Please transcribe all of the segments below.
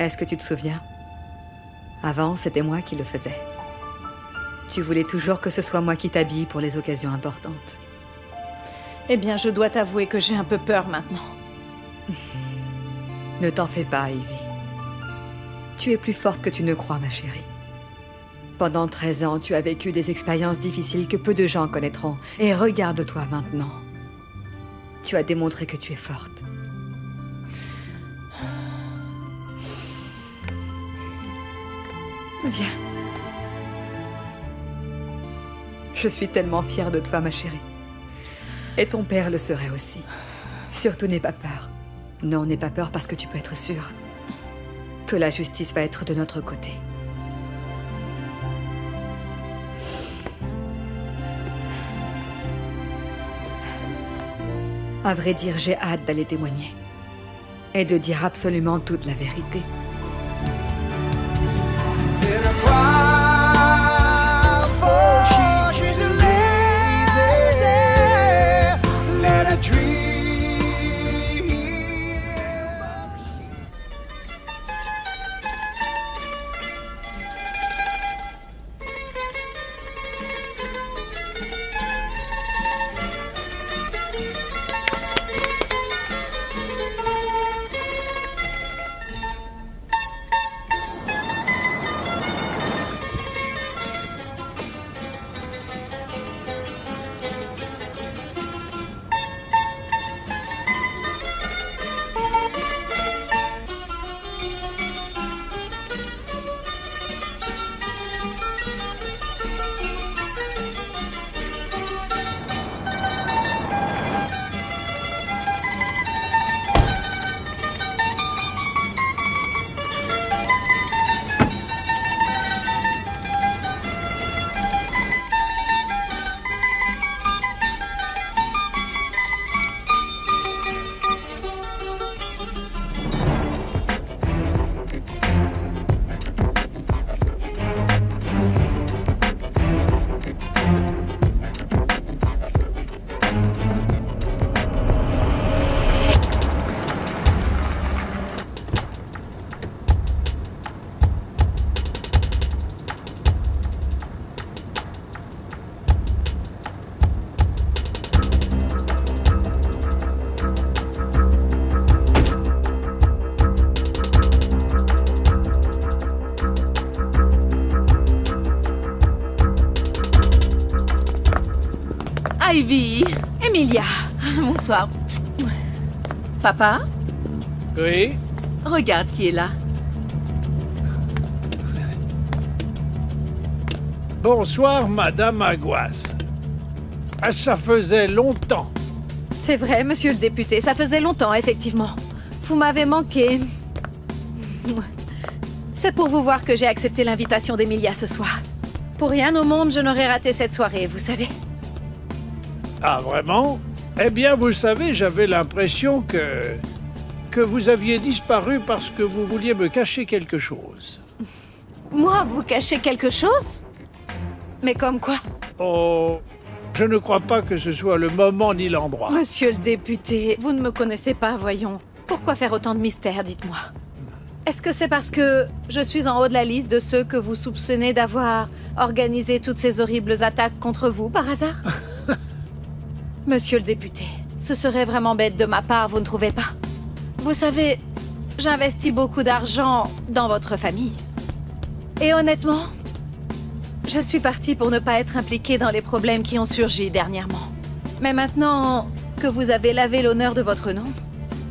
Est-ce que tu te souviens? Avant, c'était moi qui le faisais. Tu voulais toujours que ce soit moi qui t'habille pour les occasions importantes. Eh bien, je dois t'avouer que j'ai un peu peur maintenant. Ne t'en fais pas, Ivy. Tu es plus forte que tu ne crois, ma chérie. Pendant 13 ans, tu as vécu des expériences difficiles que peu de gens connaîtront. Et regarde-toi maintenant. Tu as démontré que tu es forte. Viens. Je suis tellement fière de toi, ma chérie. Et ton père le serait aussi. Surtout n'aie pas peur. Non, n'aie pas peur parce que tu peux être sûre que la justice va être de notre côté. À vrai dire, j'ai hâte d'aller témoigner et de dire absolument toute la vérité. Ivy, Emilia, bonsoir. Papa? Oui? Regarde qui est là. Bonsoir, Madame Aguas. Ça faisait longtemps. C'est vrai, monsieur le député, ça faisait longtemps, effectivement. Vous m'avez manqué. C'est pour vous voir que j'ai accepté l'invitation d'Emilia ce soir. Pour rien au monde, je n'aurais raté cette soirée, vous savez. Ah, vraiment? Eh bien, vous savez, j'avais l'impression que vous aviez disparu parce que vous vouliez me cacher quelque chose. Moi, vous cachez quelque chose? Mais comme quoi? Oh, je ne crois pas que ce soit le moment ni l'endroit. Monsieur le député, vous ne me connaissez pas, voyons. Pourquoi faire autant de mystère, dites-moi? Est-ce que c'est parce que je suis en haut de la liste de ceux que vous soupçonnez d'avoir organisé toutes ces horribles attaques contre vous, par hasard? Monsieur le député, ce serait vraiment bête de ma part, vous ne trouvez pas? Vous savez, j'investis beaucoup d'argent dans votre famille. Et honnêtement, je suis partie pour ne pas être impliquée dans les problèmes qui ont surgi dernièrement. Mais maintenant que vous avez lavé l'honneur de votre nom,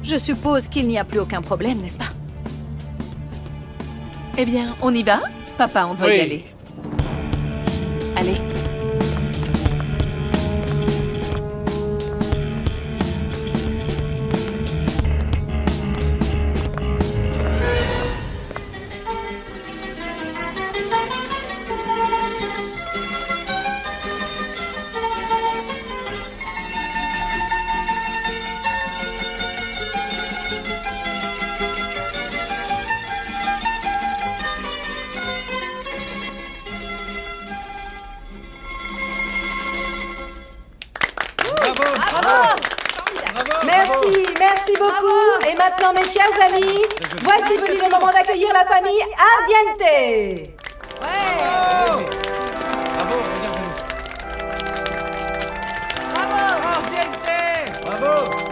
je suppose qu'il n'y a plus aucun problème, n'est-ce pas? Eh bien, on y va? Papa, on doit y aller. Allez. beaucoup. Et maintenant, mes chers amis, voici venu le moment d'accueillir la famille Ardiente. Ouais. Bravo, regardez-nous. Bravo, Ardiente. Bravo. Bravo.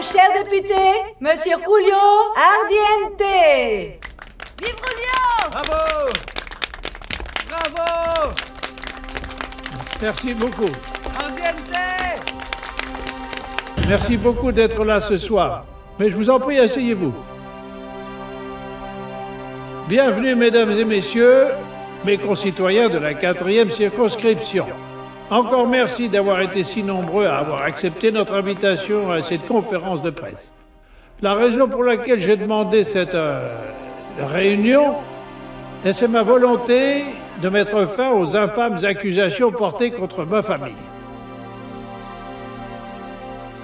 Cher député, Monsieur Julio Ardiente. Vive Julio! Bravo! Bravo! Merci beaucoup. Ardiente! Merci beaucoup d'être là ce soir. Mais je vous en prie, asseyez-vous. Bienvenue, mesdames et messieurs, mes concitoyens de la 4e circonscription. Encore merci d'avoir été si nombreux à avoir accepté notre invitation à cette conférence de presse. La raison pour laquelle j'ai demandé cette réunion, c'est ma volonté de mettre fin aux infâmes accusations portées contre ma famille.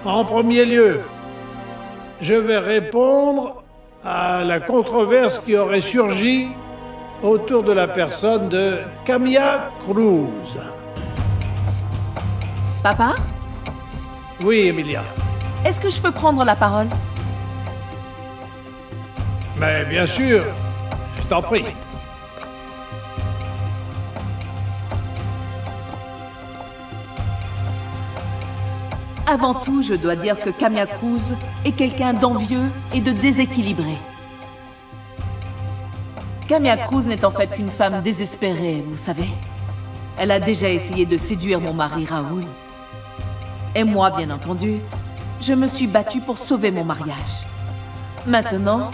En premier lieu, je vais répondre à la controverse qui aurait surgi autour de la personne de Camilla Cruz. Papa? Oui, Emilia. Est-ce que je peux prendre la parole? Mais bien sûr, je t'en prie. Avant tout, je dois dire que Camilla Cruz est quelqu'un d'envieux et de déséquilibré. Camilla Cruz n'est en fait qu'une femme désespérée, vous savez. Elle a déjà essayé de séduire mon mari Raoul. Et moi, bien entendu, je me suis battue pour sauver mon mariage. Maintenant,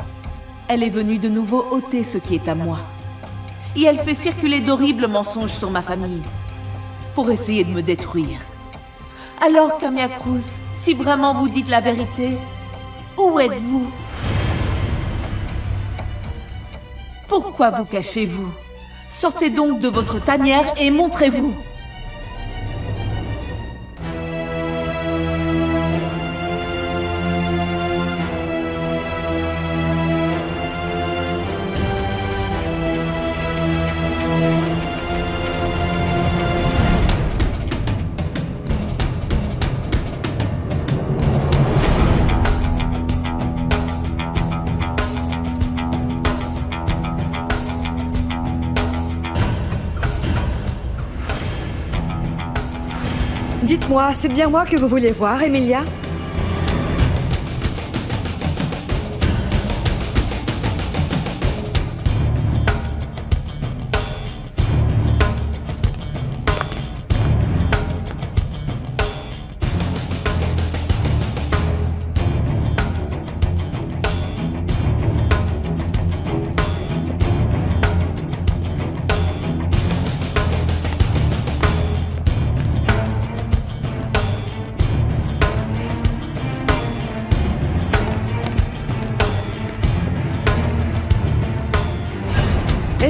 elle est venue de nouveau ôter ce qui est à moi. Et elle fait circuler d'horribles mensonges sur ma famille, pour essayer de me détruire. Alors, Camilla Cruz, si vraiment vous dites la vérité, où êtes-vous? Pourquoi vous cachez-vous? Sortez donc de votre tanière et montrez-vous! Dites-moi, c'est bien moi que vous voulez voir, Emilia?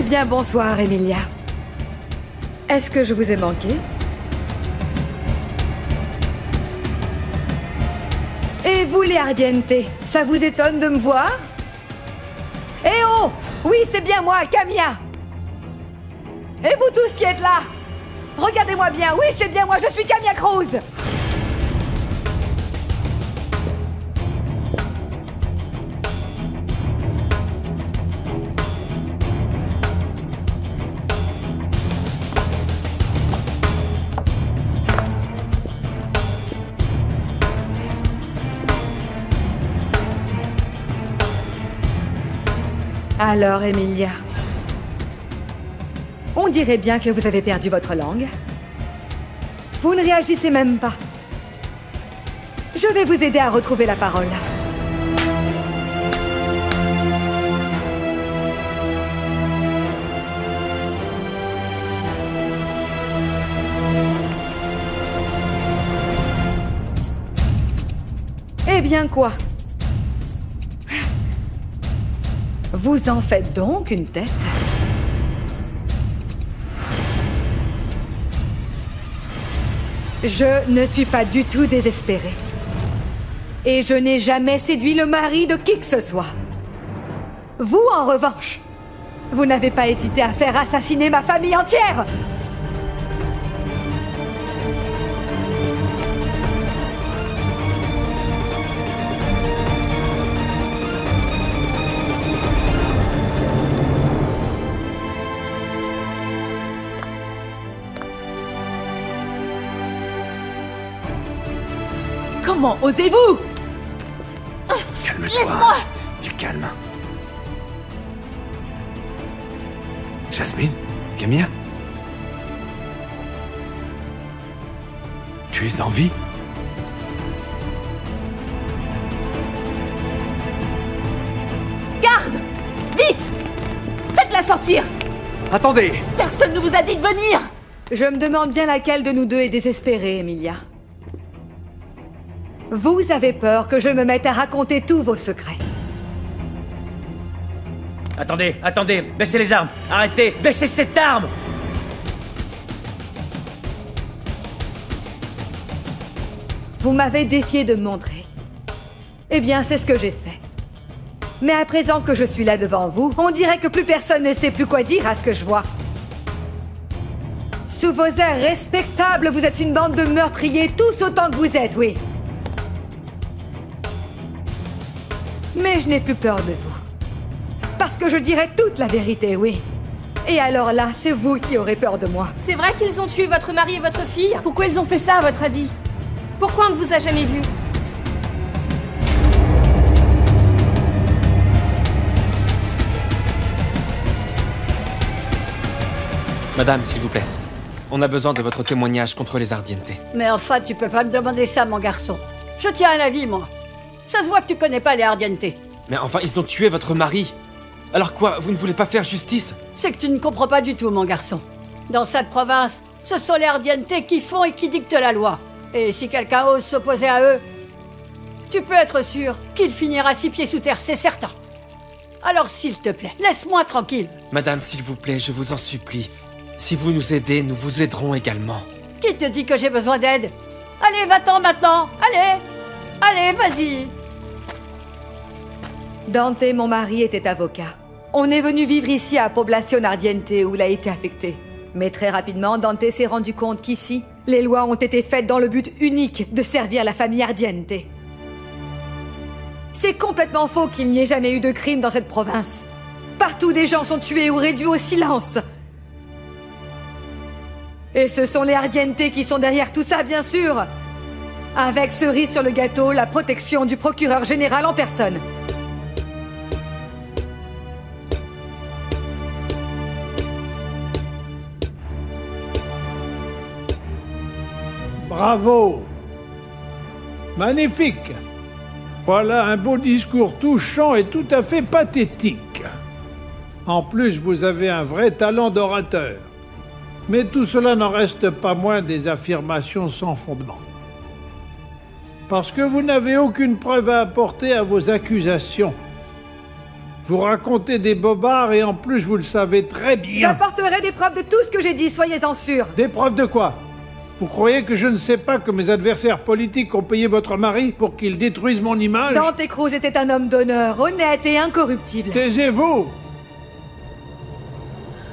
Bien, bonsoir, Emilia. Est-ce que je vous ai manqué? Et vous, les Ardiente, ça vous étonne de me voir? Eh oh! Oui, c'est bien moi, Camilla! Et vous tous qui êtes là? Regardez-moi bien, oui, c'est bien moi, je suis Camilla Cruz! Alors, Emilia, on dirait bien que vous avez perdu votre langue. Vous ne réagissez même pas. Je vais vous aider à retrouver la parole. Eh bien quoi? Vous en faites donc une tête? Je ne suis pas du tout désespérée. Et je n'ai jamais séduit le mari de qui que ce soit. Vous, en revanche, vous n'avez pas hésité à faire assassiner ma famille entière! Comment osez-vous? Calme-toi. Laisse-moi. Du calme. Jasmine? Camilla? Tu es en vie? Garde! Vite! Faites-la sortir! Attendez! Personne ne vous a dit de venir! Je me demande bien laquelle de nous deux est désespérée, Emilia. Vous avez peur que je me mette à raconter tous vos secrets. Attendez, attendez, baissez les armes. Arrêtez, baissez cette arme. Vous m'avez défié de me montrer. Eh bien, c'est ce que j'ai fait. Mais à présent que je suis là devant vous, on dirait que plus personne ne sait plus quoi dire à ce que je vois. Sous vos airs respectables, vous êtes une bande de meurtriers, tous autant que vous êtes, oui. Mais je n'ai plus peur de vous. Parce que je dirai toute la vérité, oui. Et alors là, c'est vous qui aurez peur de moi. C'est vrai qu'ils ont tué votre mari et votre fille? Pourquoi ils ont fait ça, à votre avis? Pourquoi on ne vous a jamais vu? Madame, s'il vous plaît. On a besoin de votre témoignage contre les Ardiente. Mais enfin, tu peux pas me demander ça, mon garçon. Je tiens à la vie, moi. Ça se voit que tu connais pas les Ardiente. Mais enfin, ils ont tué votre mari. Alors quoi, vous ne voulez pas faire justice? C'est que tu ne comprends pas du tout, mon garçon. Dans cette province, ce sont les Ardiente qui font et qui dictent la loi. Et si quelqu'un ose s'opposer à eux, tu peux être sûr qu'il finira 6 pieds sous terre, c'est certain. Alors s'il te plaît, laisse-moi tranquille. Madame, s'il vous plaît, je vous en supplie. Si vous nous aidez, nous vous aiderons également. Qui te dit que j'ai besoin d'aide? Allez, va-t'en maintenant, allez. Allez, vas-y. Dante, mon mari, était avocat. On est venu vivre ici à Poblacion Ardiente où il a été affecté. Mais très rapidement, Dante s'est rendu compte qu'ici, les lois ont été faites dans le but unique de servir la famille Ardiente. C'est complètement faux qu'il n'y ait jamais eu de crime dans cette province. Partout, des gens sont tués ou réduits au silence. Et ce sont les Ardiente qui sont derrière tout ça, bien sûr. Avec cerise sur le gâteau, la protection du procureur général en personne. Bravo! Magnifique! Voilà un beau discours touchant et tout à fait pathétique. En plus, vous avez un vrai talent d'orateur. Mais tout cela n'en reste pas moins des affirmations sans fondement. Parce que vous n'avez aucune preuve à apporter à vos accusations. Vous racontez des bobards et en plus vous le savez très bien. J'apporterai des preuves de tout ce que j'ai dit, soyez-en sûrs. Des preuves de quoi? Vous croyez que je ne sais pas que mes adversaires politiques ont payé votre mari pour qu'il détruise mon image? Dante Cruz était un homme d'honneur, honnête et incorruptible. Taisez-vous!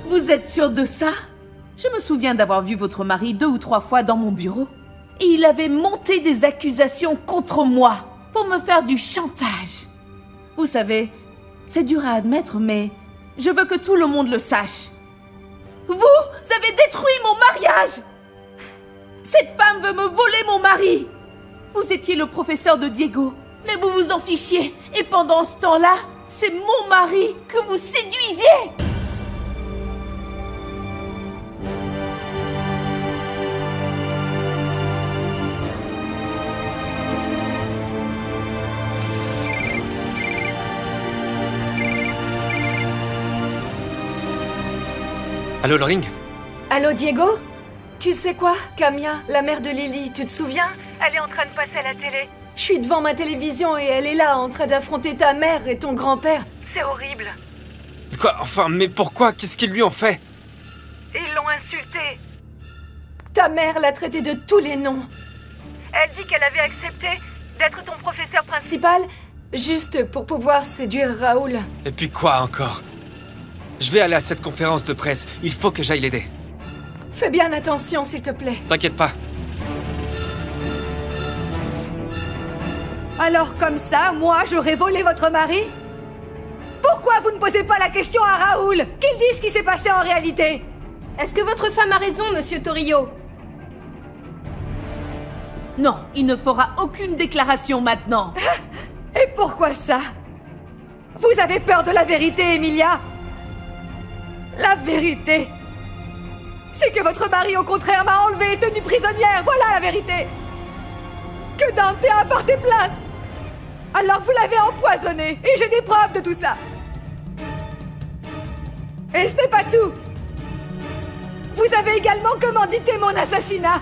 Vous êtes sûr de ça? Je me souviens d'avoir vu votre mari 2 ou 3 fois dans mon bureau. Et il avait monté des accusations contre moi pour me faire du chantage. Vous savez, c'est dur à admettre, mais je veux que tout le monde le sache. Vous avez détruit mon mariage! Cette femme veut me voler mon mari! Vous étiez le professeur de Diego, mais vous vous en fichiez. Et pendant ce temps-là, c'est mon mari que vous séduisiez! Allô, Loring? Allô, Diego? Tu sais quoi, Camilla, la mère de Lily, tu te souviens? Elle est en train de passer à la télé. Je suis devant ma télévision et elle est là, en train d'affronter ta mère et ton grand-père. C'est horrible. Quoi? Enfin, mais pourquoi? Qu'est-ce qu'ils lui ont fait? Ils l'ont insultée. Ta mère l'a traitée de tous les noms. Elle dit qu'elle avait accepté d'être ton professeur principal, juste pour pouvoir séduire Raoul. Et puis quoi encore? Je vais aller à cette conférence de presse, il faut que j'aille l'aider. Fais bien attention, s'il te plaît. T'inquiète pas. Alors comme ça, moi, j'aurais volé votre mari? Pourquoi vous ne posez pas la question à Raoul? Qu'il dise ce qui s'est passé en réalité? Est-ce que votre femme a raison, monsieur Torrio? Non, il ne fera aucune déclaration maintenant. Et pourquoi ça? Vous avez peur de la vérité, Emilia? La vérité, c'est que votre mari, au contraire, m'a enlevée et tenue prisonnière. Voilà la vérité. Que Dante a porté plainte. Alors vous l'avez empoisonné, et j'ai des preuves de tout ça. Et ce n'est pas tout. Vous avez également commandité mon assassinat.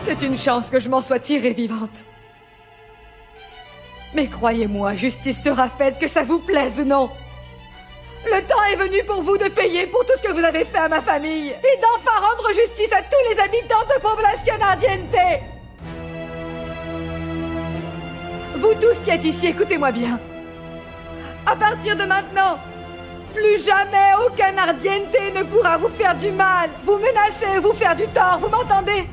C'est une chance que je m'en sois tirée vivante. Mais croyez-moi, justice sera faite, que ça vous plaise ou non. Le temps est venu pour vous de payer pour tout ce que vous avez fait à ma famille, et d'enfin rendre justice à tous les habitants de Poblacion Ardiente. Vous tous qui êtes ici, écoutez-moi bien. À partir de maintenant, plus jamais aucun Ardiente ne pourra vous faire du mal, vous menacer, vous faire du tort, vous m'entendez?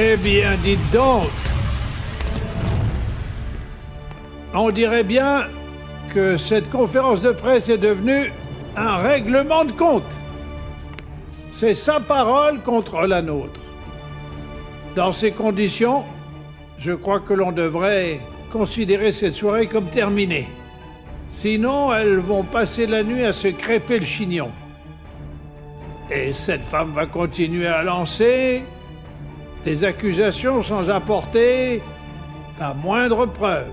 Eh bien, dites donc. On dirait bien que cette conférence de presse est devenue un règlement de compte. C'est sa parole contre la nôtre. Dans ces conditions, je crois que l'on devrait considérer cette soirée comme terminée. Sinon, elles vont passer la nuit à se crêper le chignon. Et cette femme va continuer à lancer des accusations sans apporter la moindre preuve.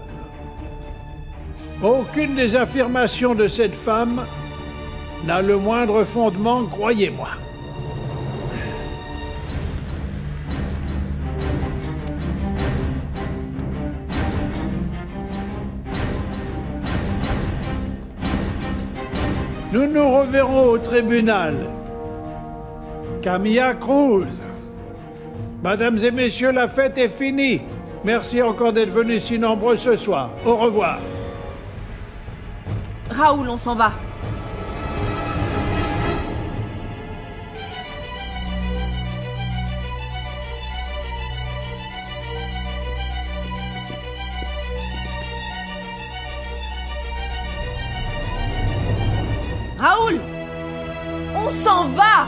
Aucune des affirmations de cette femme n'a le moindre fondement, croyez-moi. Nous nous reverrons au tribunal. Camilla Cruz. Mesdames et messieurs, la fête est finie. Merci encore d'être venus si nombreux ce soir. Au revoir. Raoul, on s'en va. Raoul, on s'en va.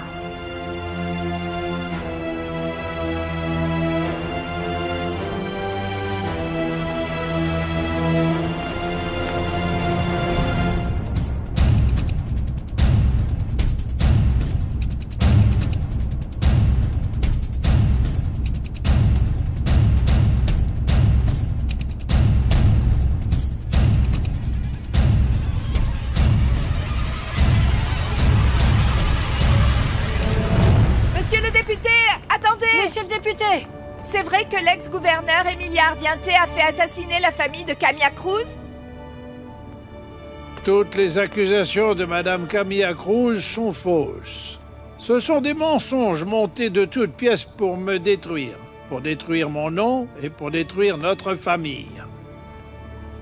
C'est vrai que l'ex-gouverneur Emilia Ardiente a fait assassiner la famille de Camilla Cruz? Toutes les accusations de Madame Camilla Cruz sont fausses. Ce sont des mensonges montés de toutes pièces pour me détruire. Pour détruire mon nom et pour détruire notre famille.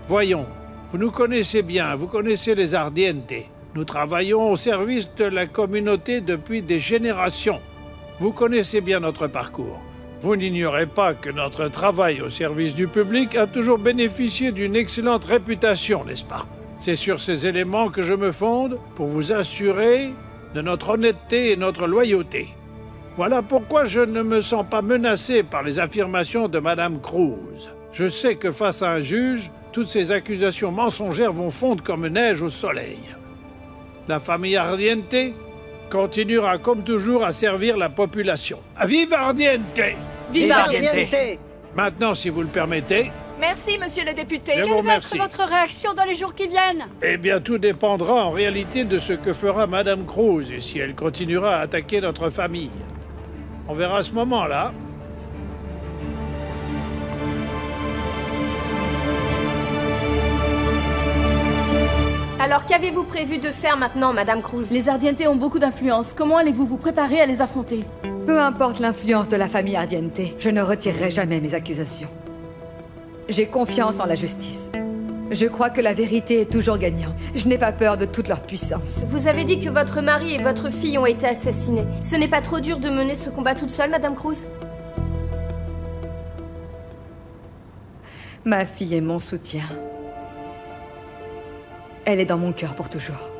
Voyons, vous nous connaissez bien, vous connaissez les Ardiente. Nous travaillons au service de la communauté depuis des générations. Vous connaissez bien notre parcours. Vous n'ignorez pas que notre travail au service du public a toujours bénéficié d'une excellente réputation, n'est-ce pas? C'est sur ces éléments que je me fonde pour vous assurer de notre honnêteté et notre loyauté. Voilà pourquoi je ne me sens pas menacé par les affirmations de Madame Cruz. Je sais que face à un juge, toutes ces accusations mensongères vont fondre comme neige au soleil. La famille Ardiente, continuera comme toujours à servir la population. Viva Ardiente! Viva Ardiente! Maintenant, si vous le permettez... Merci, monsieur le député. Quelle va être votre réaction dans les jours qui viennent? Eh bien, tout dépendra en réalité de ce que fera Madame Cruz et si elle continuera à attaquer notre famille. On verra à ce moment-là. Alors, qu'avez-vous prévu de faire maintenant, Madame Cruz? Les Ardiente ont beaucoup d'influence. Comment allez-vous vous préparer à les affronter? Peu importe l'influence de la famille Ardiente, je ne retirerai jamais mes accusations. J'ai confiance en la justice. Je crois que la vérité est toujours gagnante. Je n'ai pas peur de toute leur puissance. Vous avez dit que votre mari et votre fille ont été assassinés. Ce n'est pas trop dur de mener ce combat toute seule, Madame Cruz? Ma fille est mon soutien. Elle est dans mon cœur pour toujours.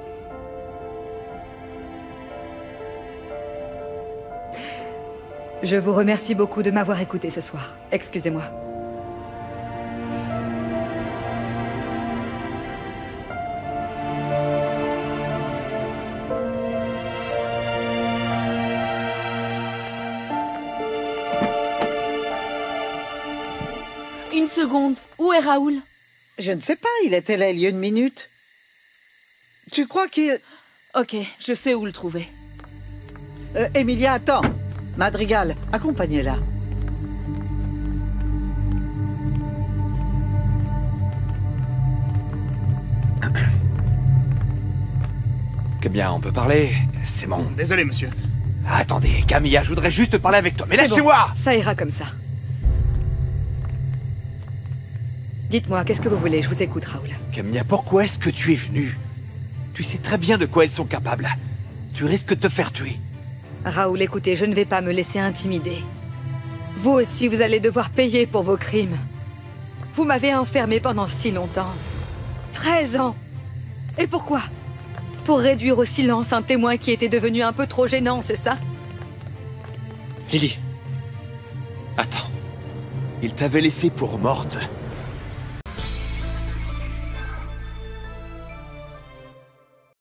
Je vous remercie beaucoup de m'avoir écouté ce soir. Excusez-moi. Une seconde. Où est Raoul? Je ne sais pas. Il était là il y a une minute. Tu crois qu'il... Ok, je sais où le trouver. Emilia, attends. Madrigal, accompagnez-la. Eh bien, on peut parler. C'est bon. Désolé, monsieur. Attendez, Camilla, je voudrais juste parler avec toi. Mais lâchez-moi ! Ça ira comme ça. Dites-moi, qu'est-ce que vous voulez? Je vous écoute, Raoul. Camilla, pourquoi est-ce que tu es venue? Tu sais très bien de quoi elles sont capables. Tu risques de te faire tuer. Raoul, écoutez, je ne vais pas me laisser intimider. Vous aussi, vous allez devoir payer pour vos crimes. Vous m'avez enfermé pendant si longtemps. 13 ans. Et pourquoi? Pour réduire au silence un témoin qui était devenu un peu trop gênant, c'est ça? Lily. Attends. Il t'avait laissée pour morte.